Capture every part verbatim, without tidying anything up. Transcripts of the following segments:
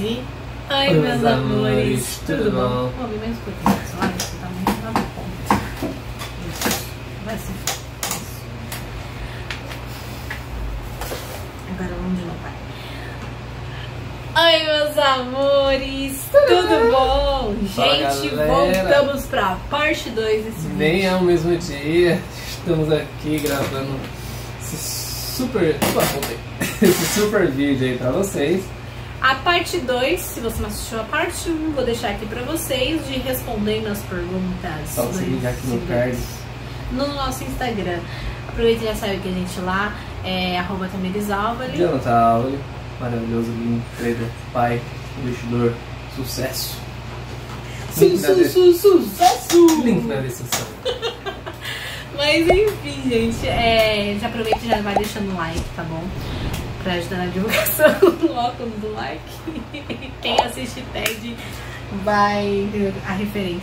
E... Ai, meus, meus amores, amores, tudo bom? Pô, menos coisa, pessoal. Olha, isso tá muito na ponta. Vai ser isso. Agora vamos de novo, pai. Oi, meus amores, tudo bom? Gente, voltamos pra parte dois desse vídeo. Nem é o mesmo dia. Estamos aqui gravando esse super, esse super vídeo aí pra vocês. A parte dois, se você não assistiu a parte um, vou deixar aqui pra vocês, de respondendo as perguntas. Pode seguir aqui no card. No nosso Instagram. Aproveita e já segue a gente lá, é arroba Thamiris Alvalle. Jhonatan Alvalle, maravilhoso, lindo, trader, pai, investidor, sucesso. Su, su, su, sucesso! Link na descrição. Mas enfim, gente, é, já aproveita e já vai deixando o like, tá bom? Pra ajudar na divulgação, coloca no like. Quem assiste TED vai... a referência.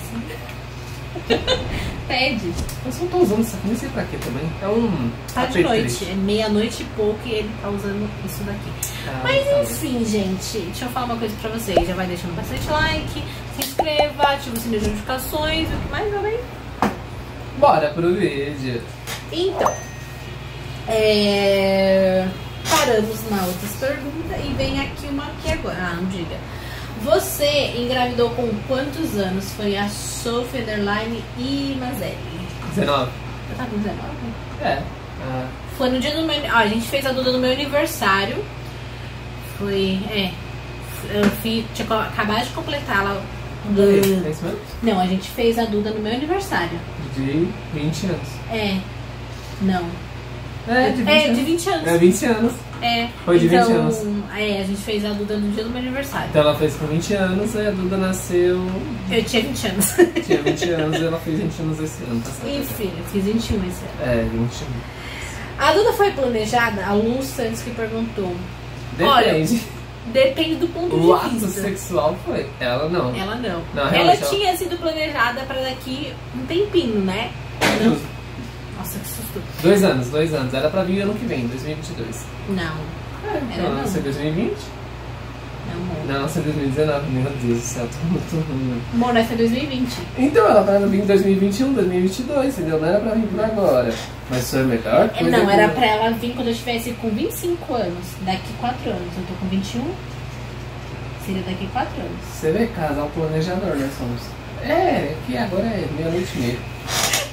TED. Eu só tô usando isso aqui, não sei pra quê também. É um... Tá de noite, é meia-noite e pouco e ele tá usando isso daqui. Ah, mas enfim, gente, deixa eu falar uma coisa pra vocês. Já vai deixando bastante like, se inscreva, ativa o sininho de notificações, o que mais, meu bem? Bora pro vídeo. Então, é... paramos na outra pergunta e vem aqui uma aqui agora. Ah, não diga. Você engravidou com quantos anos? Foi a Sophie Underline e Mazelli. dezenove. Você tá com dezenove? É. Ah. Foi no dia do meu... Ah, a gente fez a Duda no meu aniversário. Foi... É. Eu fui... Tipo, acabar de completar lá. Do... É isso mesmo? Não, a gente fez a Duda no meu aniversário. De vinte anos. É. Não. É, de vinte anos. É, vinte anos. É. Foi de então, vinte anos. É, a gente fez a Duda no dia do meu aniversário. Então ela fez com vinte anos, aí a Duda nasceu... Eu tinha vinte anos. Tinha vinte anos e ela fez vinte anos esse ano, tá certo? Enfim, eu fiz vinte e um esse ano. É, vinte e um. A Duda foi planejada? A Lu Santos que perguntou. Depende. Olha, depende do ponto o de ato vista. O ato sexual foi? Ela não. Ela não. não ela tinha ela... sido planejada pra daqui um tempinho, né? Não. Nossa, que susto. Dois anos, dois anos. Era pra vir ano que vem, dois mil e vinte e dois. Não. É, então, não, nasceu em dois mil e vinte? Não, amor. Não, nasceu em dois mil e dezenove. Meu Deus do céu, tô muito ruim. Amor, nasceu em dois mil e vinte. Então, ela pra vir em dois mil e vinte e um, dois mil e vinte e dois, entendeu? Não era pra vir por agora. Mas foi melhor? Não, depois. Era pra ela vir quando eu estivesse com vinte e cinco anos. Daqui quatro anos. Eu tô com vinte e um. Seria daqui quatro anos. Você vê, casal planejador, nós somos. É, que agora é meia-noite e meia.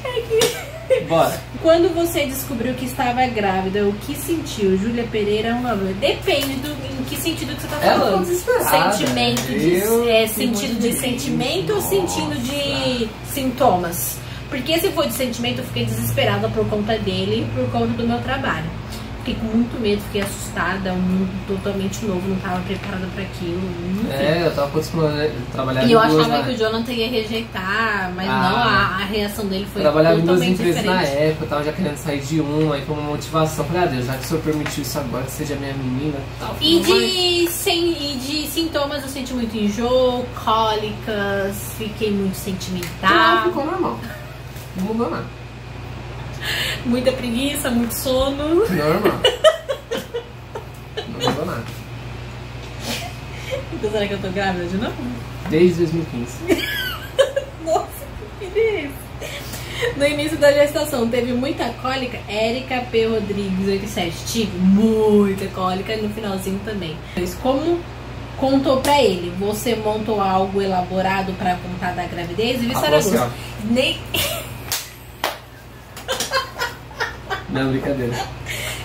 É que... Bora. Quando você descobriu que estava grávida, o que sentiu? Júlia Pereira, uma... Depende do em que sentido que você está falando. Sentimento de, é, sentido de sentimento ou sentido de sintomas? Porque se for de sentimento, eu fiquei desesperada por conta dele, por conta do meu trabalho. Fiquei com muito medo, fiquei assustada, um mundo totalmente novo, não estava preparada para aquilo. Enfim. É, eu estava acostumada a trabalhar. E eu achava duas, que né? o Jhonatan ia rejeitar, mas ah, não, a, a reação dele foi trabalhava totalmente diferente. Trabalhava em duas empresas na época, eu estava já querendo sair de uma, aí foi uma motivação. Falei, ah, Deus, já que o senhor permitiu isso agora, que seja minha menina tal. E de, sem, e de sintomas eu senti muito enjoo, cólicas, fiquei muito sentimental. Não, ficou normal, não mudou nada. Muita preguiça, muito sono. Normal. Não mudou nada. Então será que eu tô grávida de novo? Desde dois mil e quinze. Nossa, que filho é esse? No início da gestação, teve muita cólica? Érica P. Rodrigues, oitenta e sete. Tive muita cólica e no finalzinho também. Mas como contou pra ele? Você montou algo elaborado pra contar da gravidez? E Vissara Luz. Nem... Não, brincadeira.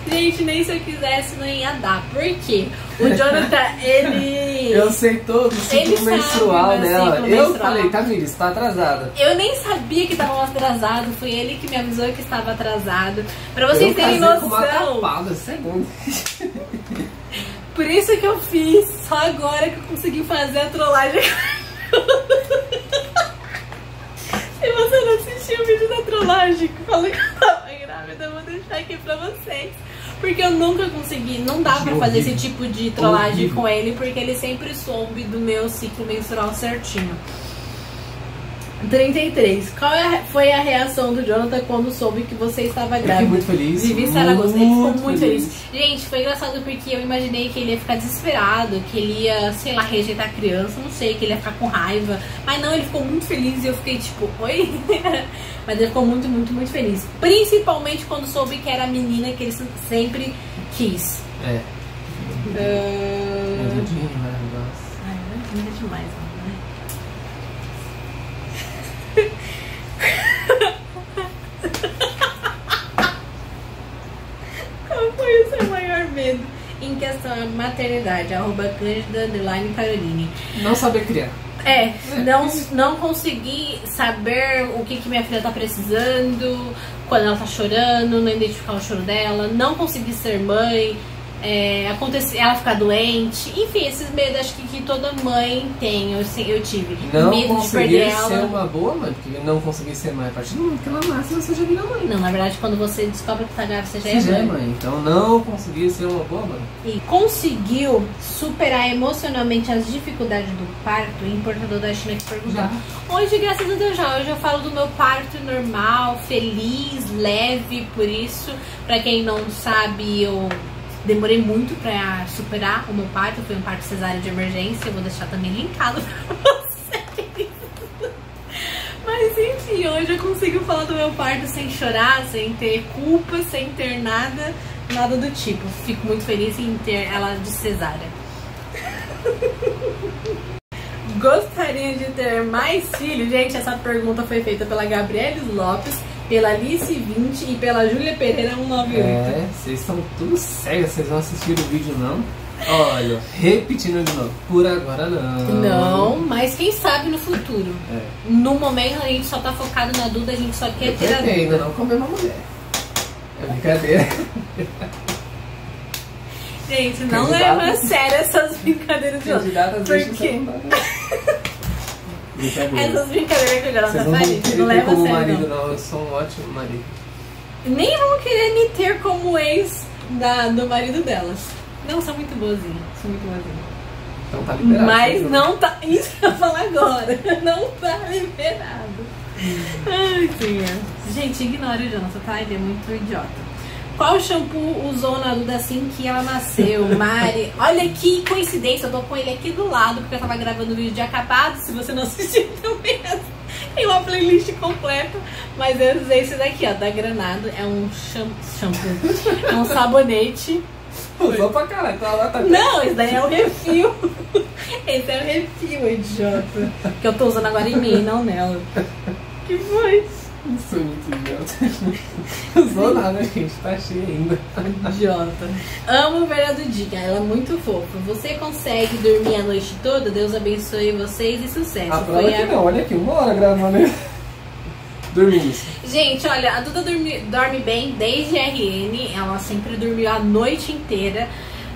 Gente, nem se eu quisesse não ia dar. Por quê? O Jhonatan, ele... Eu sei todo o ciclo menstrual dela. Ciclo eu menstrual. Falei, Thamiris, tá atrasada. Eu nem sabia que tava atrasado. Foi ele que me avisou que estava atrasado. Pra vocês eu terem noção. Com uma tapada, segundo. Por isso que eu fiz. Só agora que eu consegui fazer a trollagem. Se você não assistiu o vídeo da trollagem, que falei que eu tava... Eu vou deixar aqui pra vocês. Porque eu nunca consegui, não dá pra fazer esse tipo de trollagem com ele, porque ele sempre soube do meu ciclo menstrual certinho. trinta e três. Qual foi a reação do Jhonatan quando soube que você estava grávida? Eu fiquei muito feliz. Vivi Saragossa, ele ficou muito feliz. feliz. Gente, foi engraçado porque eu imaginei que ele ia ficar desesperado, que ele ia, sei lá, rejeitar a criança, não sei, que ele ia ficar com raiva. Mas não, ele ficou muito feliz e eu fiquei tipo, oi? Mas ele ficou muito, muito, muito feliz. Principalmente quando soube que era a menina que ele sempre quis. É. Uh... É lindinho, maravilhoso. Ai, é linda demais, mano. Qual foi o seu maior medo em questão à maternidade? Arroba Cândida, underline Caroline. Não saber criar. É, não, não consegui saber o que, que minha filha tá precisando, quando ela tá chorando, não identificar o choro dela, não consegui ser mãe, é, acontecer, ela ficar doente, enfim, esses medos acho que, que toda mãe tem, eu, eu tive. Não medo de perder ela. Não conseguir ser uma boa mãe, porque não conseguir ser mãe a partir do momento que ela nasce, você já vira mãe. Não, na verdade, quando você descobre que tá grávida, você já é mãe. Já é mãe. Então não conseguir ser uma boa mãe. E conseguiu superar emocionalmente as dificuldades do parto? O importador da China que perguntou. Hoje, graças a Deus, já. Hoje eu falo do meu parto normal, feliz, leve, por isso, pra quem não sabe, eu... demorei muito pra superar o meu parto, foi um parto cesárea de emergência, eu vou deixar também linkado pra vocês. Mas enfim, hoje eu consigo falar do meu parto sem chorar, sem ter culpa, sem ter nada, nada do tipo. Fico muito feliz em ter ela de cesárea. Gostaria de ter mais filhos? Gente, essa pergunta foi feita pela Gabriele Lopes, pela Alice vinte e pela Júlia Pereira cento e noventa e oito. É, vocês estão tudo sérios, vocês não assistiram o vídeo não? Olha, repetindo de novo, por agora não. Não, mas quem sabe no futuro. É. No momento a gente só tá focado na Duda, a gente só quer eu ter a Duda. Ainda não comer uma mulher. É brincadeira. Gente, não leva a sério essas brincadeiras de hoje. Porque... essas brincadeiras que o Jhonatan faz, não leva a sério. Como marido, não. Não, eu sou um ótimo marido. Nem vão querer me ter como ex da, do marido delas. Não, são muito boazinhas. São muito boazinhas. Então tá liberado. Mas não, não tá. Isso que eu falo agora. Não tá liberado. Ai, senhor. Gente, ignora o Jhonatan, tá? Ele é muito idiota. Qual shampoo usou na Duda assim que ela nasceu, Mari? Olha que coincidência, eu tô com ele aqui do lado, porque eu tava gravando o vídeo de acabado, se você não assistiu também, tem uma playlist completa, mas eu usei esse daqui, ó, da Granado, é um shampoo, é um sabonete. Usou pra caralho, tá lá, tá... Não, esse daí é o refil, esse é o refil, idiota, que eu tô usando agora em mim, não nela. Que foi? Isso é muito idiota. Não usou nada, gente. Tá cheia ainda. Idiota. Amo ver a Dudinha. Ela é muito fofa. Você consegue dormir a noite toda? Deus abençoe vocês e sucesso. A prova que a... não. Olha aqui, uma hora gravando. Dormimos. Gente, olha, a Duda dormi... dorme bem desde a R N. Ela sempre dormiu a noite inteira.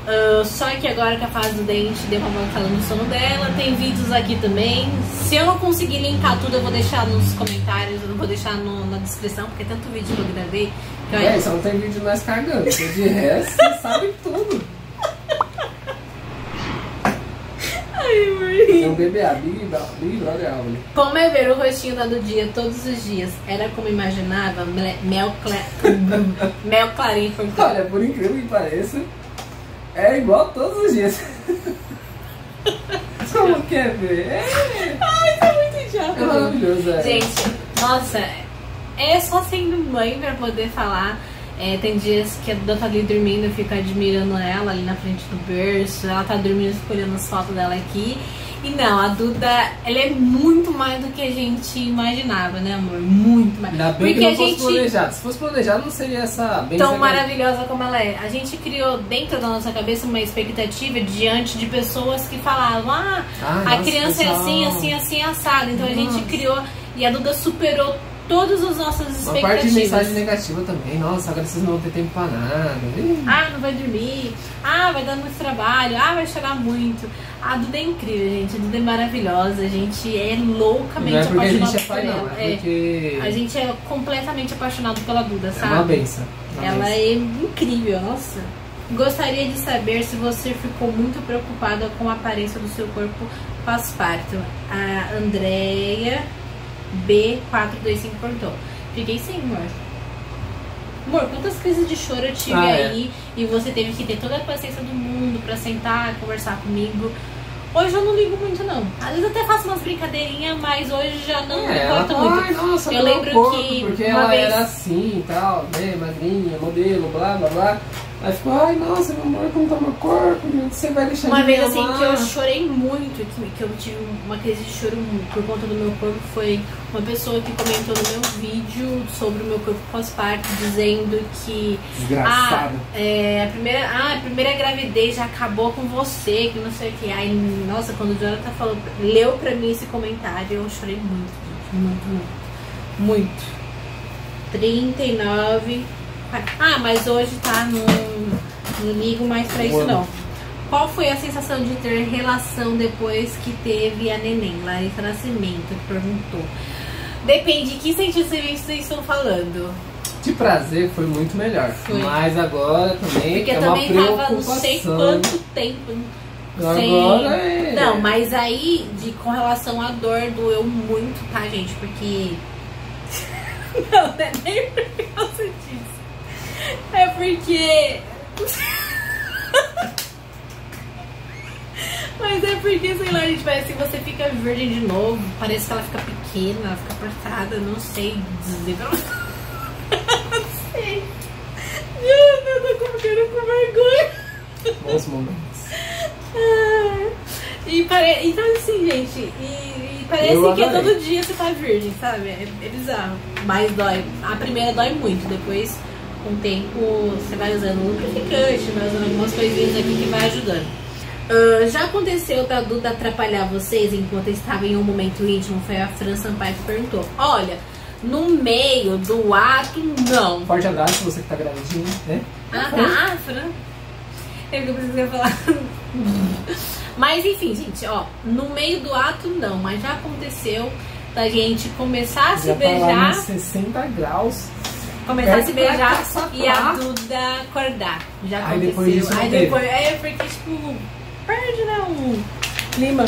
Uh, só que agora que a fase do dente deu uma mancada no sono dela, tem vídeos aqui também. Se eu não conseguir linkar tudo, eu vou deixar nos comentários, eu não vou deixar no, na descrição, porque é tanto vídeo que eu gravei. Que é, eu... só não tem vídeo de nós cagando, porque de resto você sabe tudo. Ai, um bebê, como é ver o rostinho da Dudinha todos os dias? Era como imaginava? Mel, cla... Mel clarinho. Olha, por incrível que pareça, é igual todos os dias. Como quer ver? É. Ai, isso é muito idiota. É maravilhoso, é. Gente, nossa, é só sendo mãe pra poder falar. É, tem dias que a Duda tá ali dormindo, eu fico admirando ela ali na frente do berço. Ela tá dormindo, escolhendo as fotos dela aqui. E não, a Duda, ela é muito mais do que a gente imaginava, né, amor? Muito mais. Ainda bem que não fosse planejado. Se fosse planejado, não seria essa... tão maravilhosa como ela é. A gente criou dentro da nossa cabeça uma expectativa diante de pessoas que falavam, ah, a criança é assim, assim, assim, assada. Então a gente criou e a Duda superou todas as nossas expectativas. Uma parte de mensagem negativa também. Nossa, agora vocês não vão ter tempo pra nada. Ih. Ah, não vai dormir. Ah, vai dar muito trabalho. Ah, vai chorar muito. A Duda é incrível, gente. A Duda é maravilhosa. A gente é loucamente apaixonado. Não é porque a gente é pai, não. É porque... é. A gente é completamente apaixonado pela Duda, sabe? É uma benção. Uma Ela benção. é incrível, nossa. Gostaria de saber se você ficou muito preocupada com a aparência do seu corpo pós-parto. A Andrea... B quatro dois cinco perguntou. Fiquei sem, amor. Amor, quantas crises de choro eu tive ah, aí é. e você teve que ter toda a paciência do mundo pra sentar, conversar comigo. Hoje eu não ligo muito, não. Às vezes eu até faço umas brincadeirinhas, mas hoje já não é, me importa muito. Ai, nossa, eu lembro corpo, que porque uma ela vez... era assim e tal, né, madrinha, modelo, blá, blá, blá. Aí ficou, ai, nossa, meu amor, como tá meu corpo, você vai deixar uma de me Uma vez assim amar. que eu chorei muito, que, que eu tive uma crise de choro por conta do meu corpo, foi uma pessoa que comentou no meu vídeo sobre o meu corpo pós-parto, dizendo que... Desgraçada. Ah, é, a, primeira, ah, a primeira gravidez já acabou com você, que não sei o que. Ai, nossa, quando o Jhonatan falou, leu pra mim esse comentário, eu chorei muito, muito, muito. Muito. trinta e nove... Ah, mas hoje tá no... Não ligo mais pra isso, não. Qual foi a sensação de ter relação depois que teve a neném? Larissa Nascimento perguntou. Depende de que sentimento vocês estão falando. De prazer foi muito melhor. Foi. Mas agora também Porque é também uma preocupação. Tava não sei quanto tempo... Sem... Agora é... Não, mas aí, de, com relação à dor, doeu muito, tá, gente? Porque... não, não é nem por causa disso. É porque... Mas é porque, sei lá, gente, parece que você fica virgem de novo. Parece que ela fica pequena, ela fica apertada, não sei dizer pra você. Não sei. Eu tô ficando com vergonha. Bons momentos. Ah, e pare... Então assim, gente, e, e parece eu que adorei. Todo dia você tá virgem, sabe? É, é bizarro. Mas dói. A primeira dói muito, depois... Com o tempo, você vai usando lubrificante, vai usando algumas coisinhas aqui que vai ajudando. Uh, já aconteceu da Duda atrapalhar vocês enquanto estava em um momento íntimo? Foi a Fran Sampaio que perguntou. Olha, no meio do ato, não. Forte abraço, você que tá gravidinha, né? Ah, tá, Fran. É o que eu preciso falar. Mas enfim, gente, ó, no meio do ato, não. Mas já aconteceu da gente começar a se beijar. sessenta graus. Começar a se beijar e a Duda acordar. Já aconteceu. Aí depois disso Aí depois, é porque, tipo, perde, né, um clima.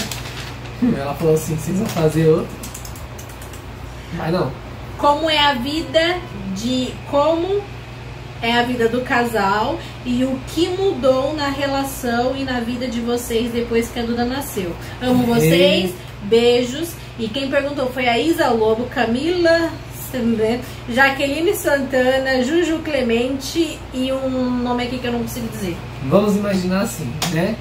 Ela falou assim, vocês vão fazer outro. Mas não. Como é a vida de... Como é a vida do casal e o que mudou na relação e na vida de vocês depois que a Duda nasceu. Amo Ei. vocês, beijos. E quem perguntou foi a Isa Lobo, Camila... Jaqueline Santana, Juju Clemente e um nome aqui que eu não consigo dizer. Vamos imaginar assim, né?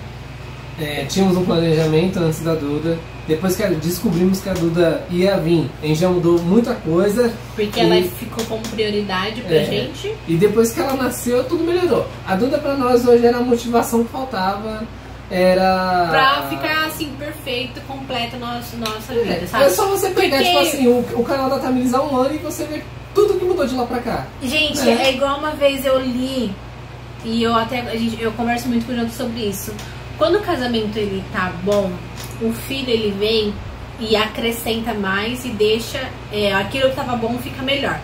É, tínhamos um planejamento antes da Duda. Depois que descobrimos que a Duda ia vir, a gente já mudou muita coisa. Porque e... ela ficou como prioridade pra é. gente. E depois que ela nasceu, tudo melhorou. A Duda pra nós hoje era a motivação que faltava. Era... Pra ficar assim, perfeito, completa nossa, nossa vida, é, sabe? É só você pegar, Porque... tipo assim, o, o canal da Thamiris há um ano e você vê tudo que mudou de lá pra cá. Gente, né? É igual uma vez eu li, e eu até, a gente, eu converso muito com o Jhonatan sobre isso. Quando o casamento ele tá bom, o filho ele vem e acrescenta mais e deixa, é, aquilo que tava bom fica melhor.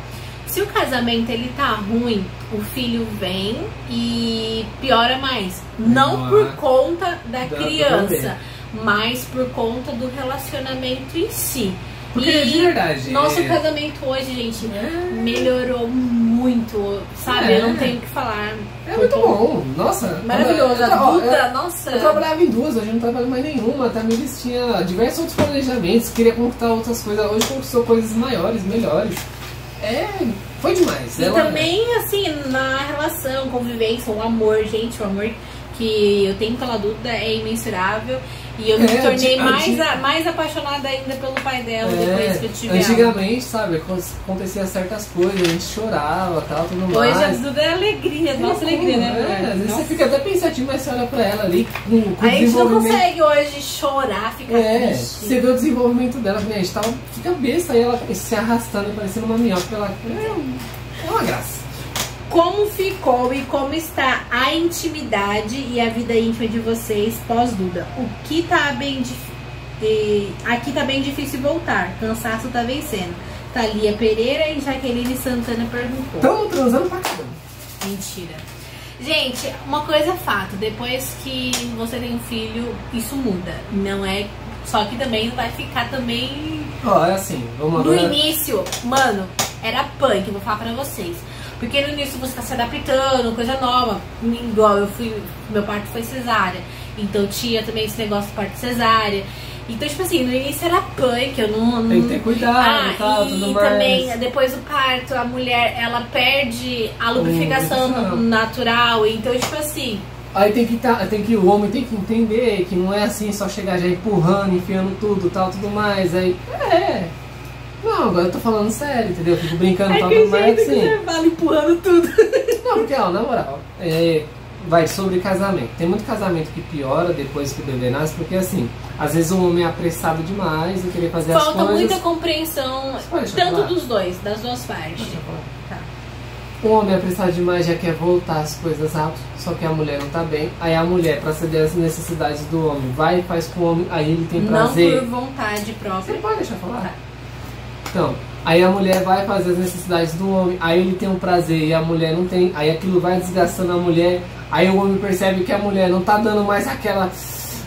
Se o casamento ele tá ruim, o filho vem e piora mais. Não por conta da criança, mas por conta do relacionamento em si. Porque e de verdade, nosso é... casamento hoje, gente, é... melhorou muito, sabe? É... Eu não tenho o que falar. É muito bom, nossa. Maravilhoso, a Duda, nossa. Eu trabalhava em duas, hoje eu não trabalho mais nenhuma. A Thamiris tinha diversos outros planejamentos, queria conquistar outras coisas. Hoje conquistou coisas maiores, melhores. É, foi demais. E ela... também, assim, na relação, convivência, o amor, gente, o amor que eu tenho pela Duda é imensurável. E eu é, me tornei antiga, mais, antiga. A, mais apaixonada ainda pelo pai dela é, depois que eu tive Antigamente, ela. sabe, acontecia certas coisas, a gente chorava, tal, tudo mais. Hoje a Duda é alegria, é nossa alegria, né? É, às vezes nossa. Você fica até pensativo, mas você olha pra ela ali com, com Aí desenvolvimento. A gente não consegue hoje chorar, ficar é, triste. Você vê o desenvolvimento dela, né? A gente tava de cabeça e ela se arrastando, parecendo uma minhoca. Ela... É, é uma graça. Como ficou e como está a intimidade e a vida íntima de vocês pós-Duda? O que tá bem dif... Aqui tá bem difícil voltar. Cansaço tá vencendo. Thalia Pereira e Jaqueline Santana perguntou. Tamo transando pra caramba. Mentira. Gente, uma coisa é fato. Depois que você tem um filho, isso muda. Não é Só que também não vai ficar também... Ó, é assim, vamos agora... No início, mano, era punk, vou falar pra vocês. Porque no início você tá se adaptando, coisa nova. Igual eu fui, meu parto foi cesárea. Então tinha também esse negócio de parto cesárea. Então, tipo assim, no início era punk, eu não... Tem que ter cuidado, ah, tal, e tudo mais. Também, depois do parto, a mulher, ela perde a lubrificação hum, natural. Então, tipo assim... Aí tem que, tá, tem que o homem tem que entender que não é assim só chegar já empurrando, enfiando tudo, tal, tudo mais. Aí, é... Não, agora eu tô falando sério, entendeu? Fico brincando, é tal, tudo mais, assim. É que o jeito que você fala empurrando tudo. Não, porque, ó, na moral, é... Vai sobre casamento. Tem muito casamento que piora depois que o bebê nasce, porque assim, às vezes um homem é apressado demais e querer fazer Falta as coisas. Falta muita compreensão, tanto dos dois, das duas partes. Tá. Um homem é apressado demais, já quer voltar as coisas rápido, só que a mulher não tá bem. Aí a mulher, pra ceder as necessidades do homem, vai e faz com o homem, aí ele tem prazer. Não por vontade própria. Você pode deixar falar? Tá. Então, aí a mulher vai fazer as necessidades do homem, aí ele tem um prazer e a mulher não tem, aí aquilo vai desgastando a mulher. Aí o homem percebe que a mulher não tá dando mais aquela,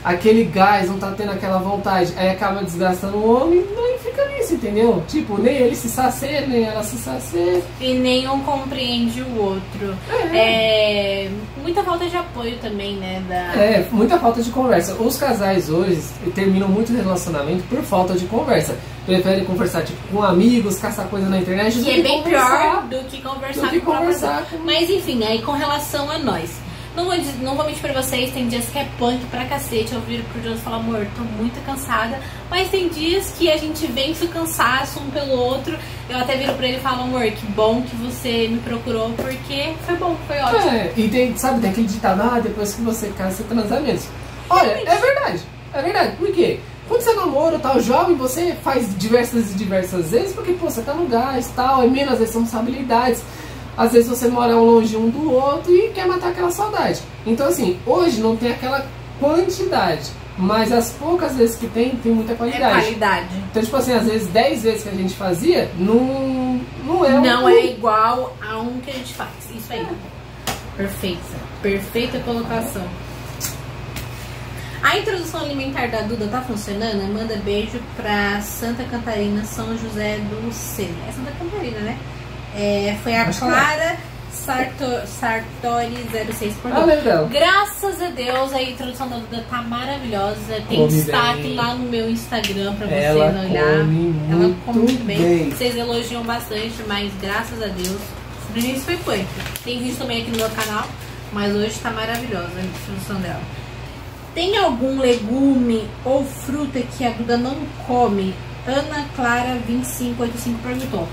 aquele gás, não tá tendo aquela vontade. Aí acaba desgastando o homem e não fica nisso, entendeu? Tipo, nem ele se sacia, nem ela se sacia. E nem um compreende o outro. É. É, muita falta de apoio também, né? Da... É, muita falta de conversa. Os casais hoje terminam muito relacionamento por falta de conversa. Preferem conversar tipo, com amigos, caçar coisa na internet. E é bem pior do que conversar, do que com conversar com... Mas enfim, aí com relação a nós. Não vou, não vou mentir pra vocês, tem dias que é punk pra cacete, eu viro pro Deus e falo, amor, tô muito cansada. Mas tem dias que a gente vence o cansaço um pelo outro. Eu até viro pra ele e falo, amor, que bom que você me procurou, porque foi bom, foi ótimo. É, e tem, sabe, tem aquele ditado, ah, depois que você casa, você transa mesmo. Olha, realmente. É verdade, é verdade, por quê? Quando você namora, tal, jovem, você faz diversas e diversas vezes, porque, pô, você tá no gás, tal, é menos responsabilidades. Às vezes você mora longe um do outro e quer matar aquela saudade. Então assim, hoje não tem aquela quantidade, mas as poucas vezes que tem, tem muita qualidade. É qualidade. Então tipo assim, às vezes dez vezes que a gente fazia, não, não é Não um... é igual a um que a gente faz. Isso aí. É. Perfeita. Perfeita colocação. A introdução alimentar da Duda tá funcionando? Manda beijo pra Santa Catarina, São José do Cedro. É Santa Catarina, né? É, foi a Clara Sartor, Sartori zero seis por ah, graças a Deus a introdução da Duda tá maravilhosa. Tem come destaque bem. Lá no meu Instagram pra você ela olhar. Come ela come bem. bem. Vocês elogiam bastante, mas graças a Deus. No início foi punk. Tem vídeo também aqui no meu canal, mas hoje tá maravilhosa a introdução dela. Tem algum legume ou fruta que a Duda não come? Ana Clara vinte e cinco oitenta e cinco perguntou.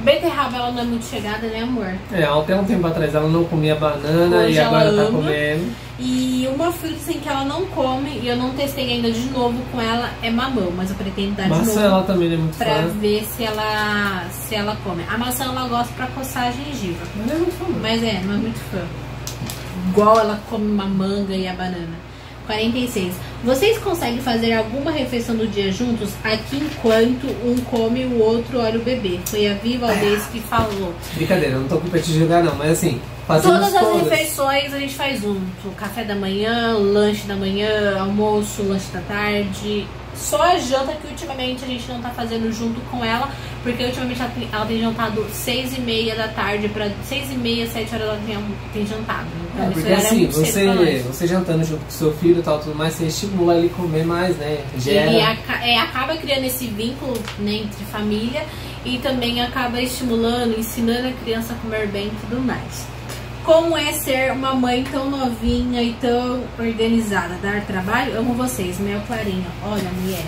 Beterraba ela não é muito chegada, né, amor? É, até um tempo atrás ela não comia banana. Hoje e agora ama, tá comendo. E uma fruta assim, que ela não come, e eu não testei ainda de novo com ela, é mamão, mas eu pretendo dar maçã de novo. Maçã ela também é muito fã. Pra fora. ver se ela, se ela come. A maçã ela gosta pra coçar a gengiva. Mas é muito fã. Mas é, não é muito fã. Igual ela come uma manga e a banana. quarenta e seis. Vocês conseguem fazer alguma refeição do dia juntos? Aqui enquanto um come, o outro olha o bebê. Foi a Viva Alves que falou. Brincadeira, eu não tô com pé de jogar não, mas assim, fazemos todas. Todas as refeições a gente faz junto. Café da manhã, lanche da manhã, almoço, lanche da tarde. Só a janta que ultimamente a gente não tá fazendo junto com ela, porque ultimamente ela tem, ela tem jantado seis e meia da tarde pra seis e meia, sete horas ela tem, tem jantado. Então é, porque assim, é você, você jantando junto com seu filho e tal, tudo mais, você estimula ele a comer mais, né? Gera. E a, é, acaba criando esse vínculo, né, entre família e também acaba estimulando, ensinando a criança a comer bem e tudo mais. Como é ser uma mãe tão novinha e tão organizada? Dar trabalho? Amo vocês, meu clarinho. Olha, mulher.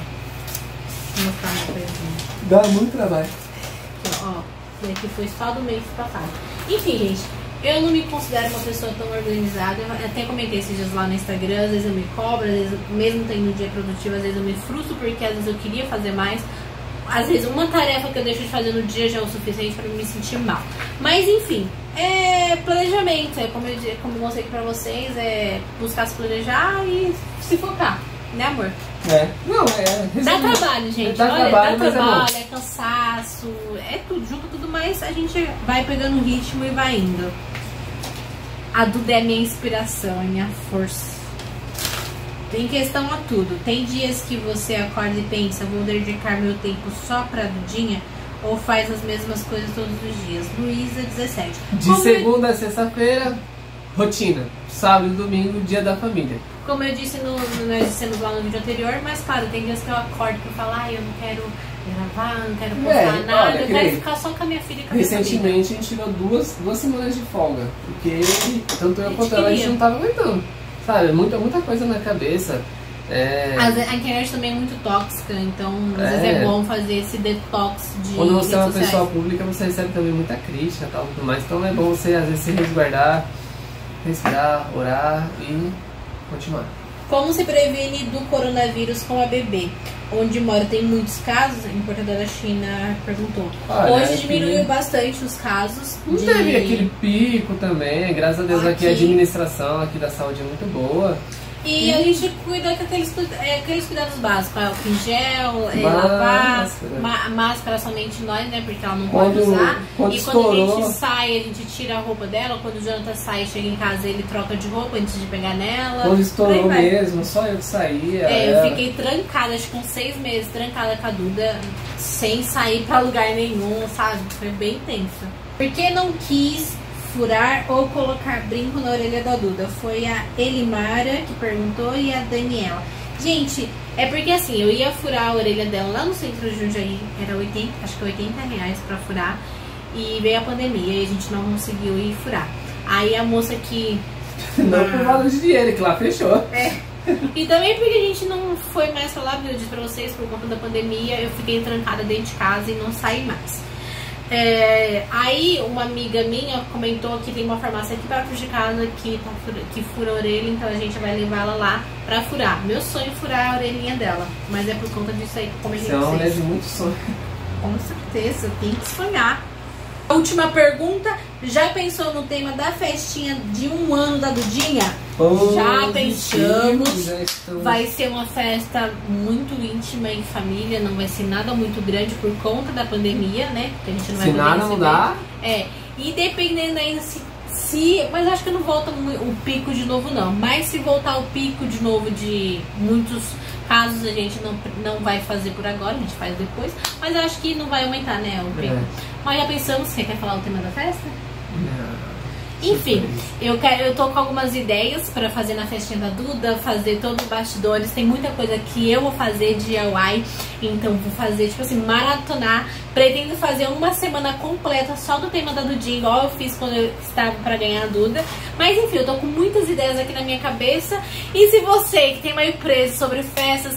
Vou mostrar uma coisinha. Dá muito trabalho. Aqui, ó. Daqui foi só do mês passado. Enfim, gente. Eu não me considero uma pessoa tão organizada. Eu até comentei esses dias lá no Instagram. Às vezes eu me cobro. Às vezes, mesmo tendo um dia produtivo, às vezes eu me frustro porque às vezes eu queria fazer mais. Às vezes uma tarefa que eu deixo de fazer no dia já é o suficiente pra me sentir mal. Mas enfim, é planejamento. É como eu, como eu mostrei aqui pra vocês, é buscar se planejar e se focar, né, amor? É. Não, é. Dá trabalho, gente. Dá Olha, trabalho, dá trabalho, é, é cansaço, é tudo junto, tudo mais. A gente vai pegando o ritmo e vai indo. A Duda é minha inspiração, é minha força. Tem questão a tudo. Tem dias que você acorda e pensa, vou dedicar meu tempo só pra Dudinha, ou faz as mesmas coisas todos os dias? Luísa, dezessete. De Como segunda eu... a sexta-feira, rotina. Sábado e domingo, dia da família. Como eu disse, no, nós dissemos lá no vídeo anterior, mas claro, tem dias que eu acordo e falo, ah, eu não quero gravar, não quero postar é, nada, olha, eu quero que... ficar só com a minha filha e com a minha família. Recentemente a gente tirou duas, duas semanas de folga, porque tanto eu quanto ela a gente não tava aguentando. Sabe, muita, muita coisa na cabeça. É... A internet também é muito tóxica, então às vezes é, é bom fazer esse detox de. Quando você é uma sociais. pessoa pública, você recebe também muita crítica e tal, tudo mais. Então é bom você às vezes se resguardar, respirar, orar e continuar. Como se previne do coronavírus com a bebê? Onde mora tem muitos casos? A importadora da China perguntou. Olha, hoje diminuiu que... bastante os casos. Não de... teve aquele pico também, graças a Deus aqui, aqui a administração aqui da saúde é muito boa. E, e... a gente cuida com aqueles, é, aqueles cuidados básicos, é, álcool em gel, é, lavar, má, máscara somente nós, né, porque ela não quando, pode usar. Quando e quando estourou. a gente sai, a gente tira a roupa dela, quando o Jhonatan sai, chega em casa, ele troca de roupa antes de pegar nela. Quando estourou mesmo, só eu que saía. É, ela... eu fiquei trancada, acho que com seis meses, trancada com a Duda, sem sair pra lugar nenhum, sabe? Foi bem tenso. Porque não quis... furar ou colocar brinco na orelha da Duda? Foi a Elimara que perguntou e a Daniela. Gente, é porque assim, eu ia furar a orelha dela lá no centro de Jundiaí, era oitenta, acho que oitenta reais pra furar, e veio a pandemia e a gente não conseguiu ir furar. Aí a moça que... não por valor de dinheiro, que lá fechou. É. E também porque a gente não foi mais pra lá, eu disse pra vocês, por conta da pandemia, eu fiquei trancada dentro de casa e não saí mais. É, aí uma amiga minha comentou que tem uma farmácia aqui perto de casa que, que fura a orelha, então a gente vai levar ela lá pra furar. Meu sonho é furar a orelhinha dela, mas é por conta disso aí que eu comentei com vocês. Isso é muito sonho. Com certeza, tem que sonhar. A última pergunta, já pensou no tema da festinha de um ano da Dudinha? Oh, já pensamos, já estamos... vai ser uma festa muito íntima em família, não vai ser nada muito grande por conta da pandemia, né? Porque a gente não vai se nada mudar. É, e dependendo ainda se, se... mas acho que não volta o pico de novo não, mas se voltar o pico de novo de muitos casos, a gente não, não vai fazer por agora, a gente faz depois, mas acho que não vai aumentar, né, o pico. É. Mas já pensamos, você quer falar o tema da festa? Não. Enfim, eu, quero, eu tô com algumas ideias pra fazer na festinha da Duda, fazer todos os bastidores, tem muita coisa que eu vou fazer de D I Y, então vou fazer, tipo assim, maratonar, pretendo fazer uma semana completa só do tema da Dudinha, igual eu fiz quando eu estava pra ganhar a Duda, mas enfim, eu tô com muitas ideias aqui na minha cabeça, e se você que tem uma empresa sobre festas,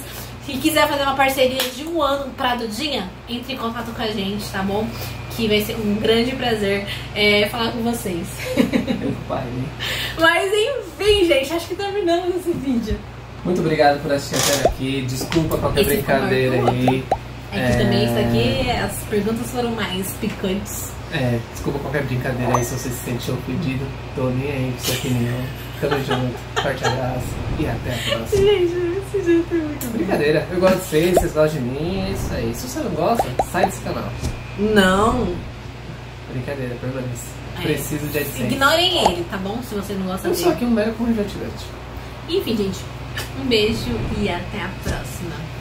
e quiser fazer uma parceria de um ano pra Dudinha, entre em contato com a gente, tá bom? Que vai ser um grande prazer é, falar com vocês. Meu pai, né? Mas enfim, gente, acho que terminamos esse vídeo. Muito obrigado por assistir até aqui. Desculpa qualquer esse brincadeira aí. É que é... também isso aqui, as perguntas foram mais picantes. É, desculpa qualquer brincadeira aí se você se sentiu ofendido. Tô nem aí pra sua opinião. Tamo junto, forte abraço e até a próxima. Gente, esse jeito é muito brincadeira. Eu gosto de vocês, vocês gostam de mim, é isso aí. Se você não gosta, sai desse canal. Não. Brincadeira, permanece. É. Preciso de adicência. Ignorem ele, tá bom? Se você não gosta eu dele. Eu sou aqui um mero conjuntivante. Enfim, gente, um beijo e até a próxima.